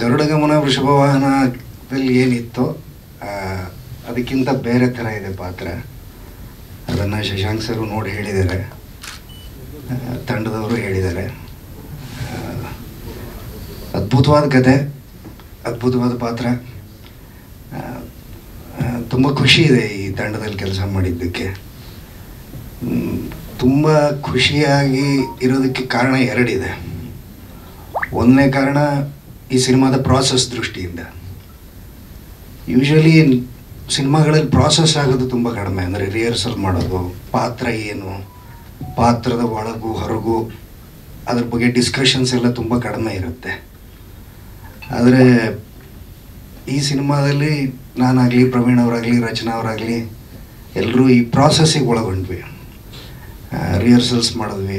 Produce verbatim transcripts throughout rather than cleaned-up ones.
गरुड़ गमन वृषभ वाहन अदिंत बेरे थर है पात्र अदान शशांक सर नोड़ी तंडदवरु अद्भुतवाद कथे अद्भुतवाद पात्र ತುಂಬ ಖುಷಿ ಇದೆ ಈ ತಂಡದಲ್ಲಿ ಕೆಲಸ ಮಾಡಿದ್ದಕ್ಕೆ ತುಂಬ ಖುಷಿಯಾಗಿ ಇರೋದಕ್ಕೆ ಕಾರಣ ಎರಡಿದೆ ಒಂದನೇ ಕಾರಣ ಈ ಸಿನಿಮಾದ ಪ್ರಾಸೆಸ್ ದೃಷ್ಟಿಯಿಂದ ಯೂಶುವಲಿ ಸಿನಿಮಾಗಳಲ್ಲಿ ಪ್ರಾಸೆಸ್ ಆಗೋದು ತುಂಬ ಕಡಿಮೆ ಅಂದ್ರೆ ರಿಹರ್ಸಲ್ ಮಾಡೋದು ಪಾತ್ರ ಏನು ಪಾತ್ರದ ಒಳಗೂ ಹೊರಗೂ ಅದರ ಬಗ್ಗೆ ಡಿಸ್ಕಷನ್ಸ್ ಎಲ್ಲ ತುಂಬ ಕಡಿಮೆ ಇರುತ್ತೆ ಆದರೆ ಈ ಸಿನಿಮಾದಲ್ಲಿ ನಾನಾಗಲಿ ಪ್ರವೀಣ್ ಅವರಾಗಲಿ ರಚನಾ ಅವರಾಗಲಿ ಎಲ್ಲರೂ ಈ ಪ್ರಾಸೆಸ್ಸಿಗೆ ಒಳಗೊಂಡ್ವಿ ರಿಹರ್ಸಲ್ಸ್ ಮಾಡಿದ್ವಿ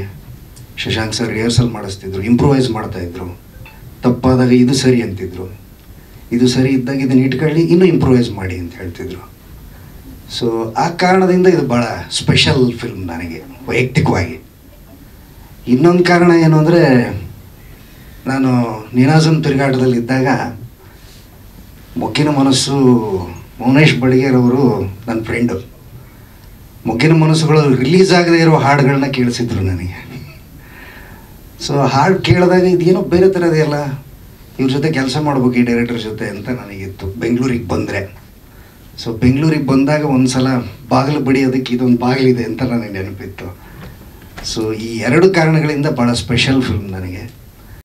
ಶಶಾಂಕ್ ಸರ್ ರಿಹರ್ಸಲ್ ಮಾಡಿಸ್ತಿದ್ರು ಇಂಪ್ರೂವೈಸ್ ಮಾಡ್ತಾಯಿದ್ರು ತಪ್ಪಾದಾಗ ಇದು ಸರಿ ಅಂತಿದ್ರು ಇದು ಸರಿ ಇದ್ದಾಗ ಇದನ್ನ ಇಟ್ಕೊಳ್ಳಿ ಇನ್ನೂ ಇಂಪ್ರೂವೈಸ್ ಮಾಡಿ ಅಂತ ಹೇಳ್ತಿದ್ರು ಸೊ ಆ ಕಾರಣದಿಂದ ಇದು ಭಾಳ ಸ್ಪೆಷಲ್ ಫಿಲ್ಮ್ ನನಗೆ ವೈಯಕ್ತಿಕವಾಗಿ ಇನ್ನೊಂದು ಕಾರಣ ಏನು ಅಂದರೆ ನಾನು ನಿನಾಸಂ ತಿರುಗಾಟದಲ್ಲಿ ಇದ್ದಾಗ ಮೊಗ್ಗಿನ ಮನಸ್ಸು ಮೌನೇಶ್ ಬಡಿಗೇರ್ ಅವರು ನನ್ನ ಫ್ರೆಂಡು ಮೊಗ್ಗಿನ ಮನಸ್ಸುಗಳು ರಿಲೀಸ್ ಆಗದೆ ಇರೋ ಹಾಡುಗಳನ್ನ ಕೇಳಿಸಿದ್ರು ನನಗೆ ಸೊ ಹಾಡು ಕೇಳಿದಾಗ ಇದೇನೋ ಬೇರೆ ಥರದೇ ಅಲ್ಲ ಇವ್ರ ಜೊತೆ ಕೆಲಸ ಮಾಡ್ಬೇಕು ಈ ಡೈರೆಕ್ಟರ್ ಜೊತೆ ಅಂತ ನನಗಿತ್ತು ಬೆಂಗಳೂರಿಗೆ ಬಂದರೆ ಸೊ ಬೆಂಗಳೂರಿಗೆ ಬಂದಾಗ ಒಂದು ಸಲ ಬಾಗಿಲು ಬಡಿಯೋದಕ್ಕೆ ಇದೊಂದು ಬಾಗಿಲಿದೆ ಅಂತ ನನಗೆ ನೆನಪಿತ್ತು ಸೊ ಈ ಎರಡು ಕಾರಣಗಳಿಂದ ಭಾಳ ಸ್ಪೆಷಲ್ ಫಿಲ್ಮ್ ನನಗೆ.